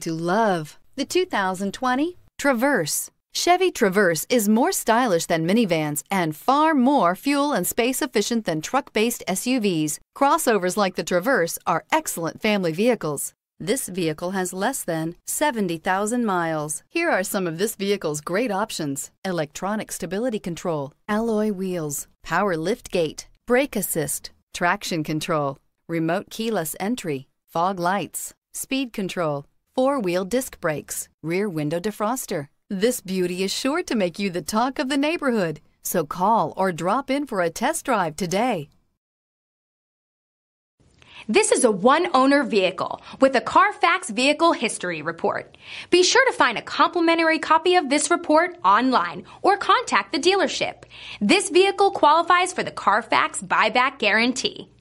To love the 2020 Traverse. Chevy Traverse is more stylish than minivans and far more fuel and space efficient than truck-based SUVs. Crossovers like the Traverse are excellent family vehicles. This vehicle has less than 70,000 miles. Here are some of this vehicle's great options: electronic stability control, alloy wheels, power lift gate, brake assist, traction control, remote keyless entry, fog lights, speed control, four-wheel disc brakes, rear window defroster. This beauty is sure to make you the talk of the neighborhood, so call or drop in for a test drive today. This is a one-owner vehicle with a Carfax Vehicle History Report. Be sure to find a complimentary copy of this report online or contact the dealership. This vehicle qualifies for the Carfax Buyback Guarantee.